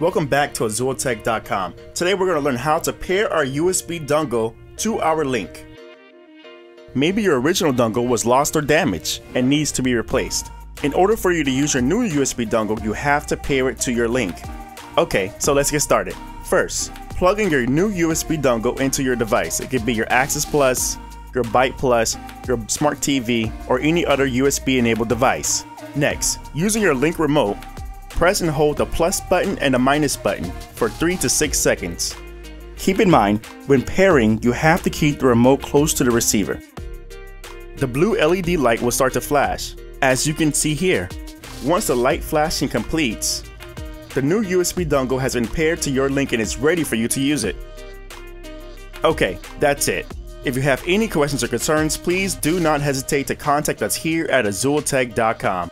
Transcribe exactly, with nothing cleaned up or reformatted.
Welcome back to Azul Tech dot com. Today we're going to learn how to pair our U S B dongle to our Lynk. Maybe your original dongle was lost or damaged and needs to be replaced. In order for you to use your new U S B dongle, you have to pair it to your Lynk. Okay, so let's get started. First, plug in your new U S B dongle into your device. It could be your Access Plus, your Byte Plus, your Smart T V, or any other U S B enabled device. Next, using your Lynk remote, press and hold the plus button and the minus button for three to six seconds. Keep in mind, when pairing, you have to keep the remote close to the receiver. The blue L E D light will start to flash, as you can see here. Once the light flashing completes, the new U S B dongle has been paired to your Lynk and is ready for you to use it. Okay, that's it. If you have any questions or concerns, please do not hesitate to contact us here at Azul Tech dot com.